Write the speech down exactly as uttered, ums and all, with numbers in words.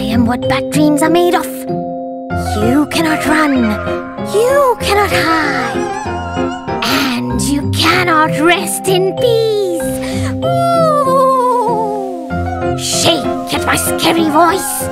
I am what bad dreams are made of. You cannot run, you cannot hide, and you cannot rest in peace. Ooh. Shake at my scary voice.